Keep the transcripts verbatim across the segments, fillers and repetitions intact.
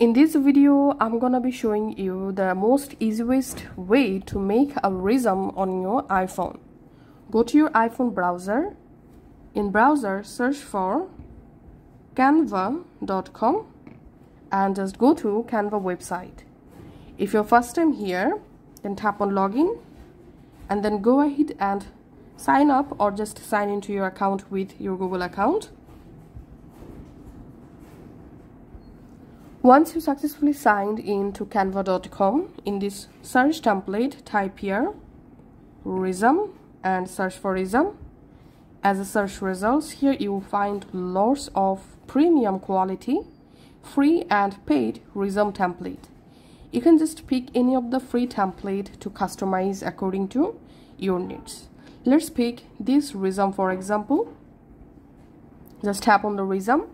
In this video, I'm gonna be showing you the most easiest way to make a resume on your iPhone. Go to your iPhone browser. In browser, search for canva dot com and just go to Canva website. If you're first time here, then tap on login and then go ahead and sign up or just sign into your account with your Google account. Once you successfully signed in to canva dot com, in this search template, type here resume and search for resume. As a search results, here you will find lots of premium quality, free and paid resume template. You can just pick any of the free template to customize according to your needs. Let's pick this resume for example. Just tap on the resume.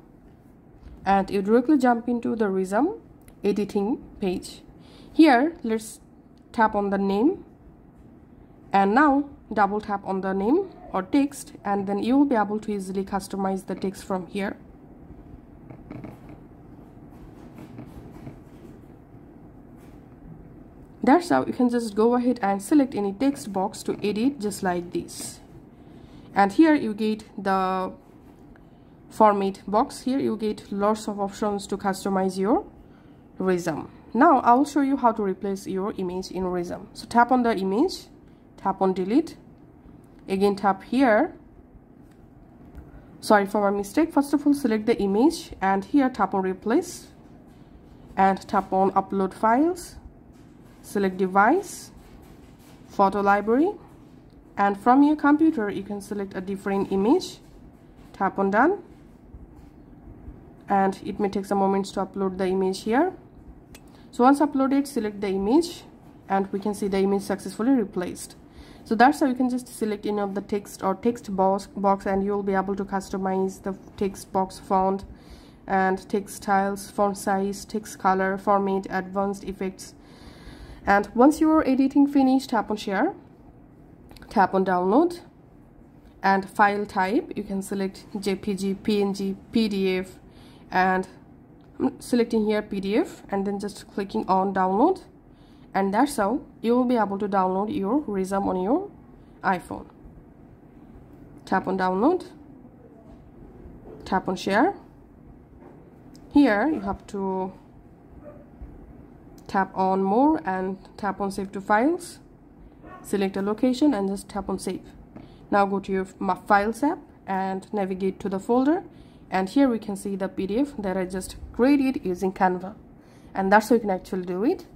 And you directly jump into the resume editing page. Here, let's tap on the name. And now, double tap on the name or text. And then you will be able to easily customize the text from here. That's how you can just go ahead and select any text box to edit just like this. And here you get the format box. Here you get lots of options to customize your resume. Now I'll show you how to replace your image in resume. So tap on the image, tap on delete, again tap here. Sorry for my mistake. First of all, select the image and here tap on replace and tap on upload files, select device, photo library, and from your computer you can select a different image. Tap on done. And it may take some moments to upload the image here. So once uploaded, select the image and we can see the image successfully replaced. So that's how you can just select any of the text or text box, box and you'll be able to customize the text box font and text styles, font size, text color, format, advanced effects. And once you're editing finished, tap on share, tap on download. And file type, you can select J P G, P N G, P D F, and I'm selecting here P D F and then just clicking on download. And that's how you will be able to download your resume on your iPhone. Tap on download, tap on share. Here you have to tap on more and tap on save to files, select a location and just tap on save. Now go to your Files app and navigate to the folder, and here we can see the P D F that I just created using Canva. And that's how you can actually do it.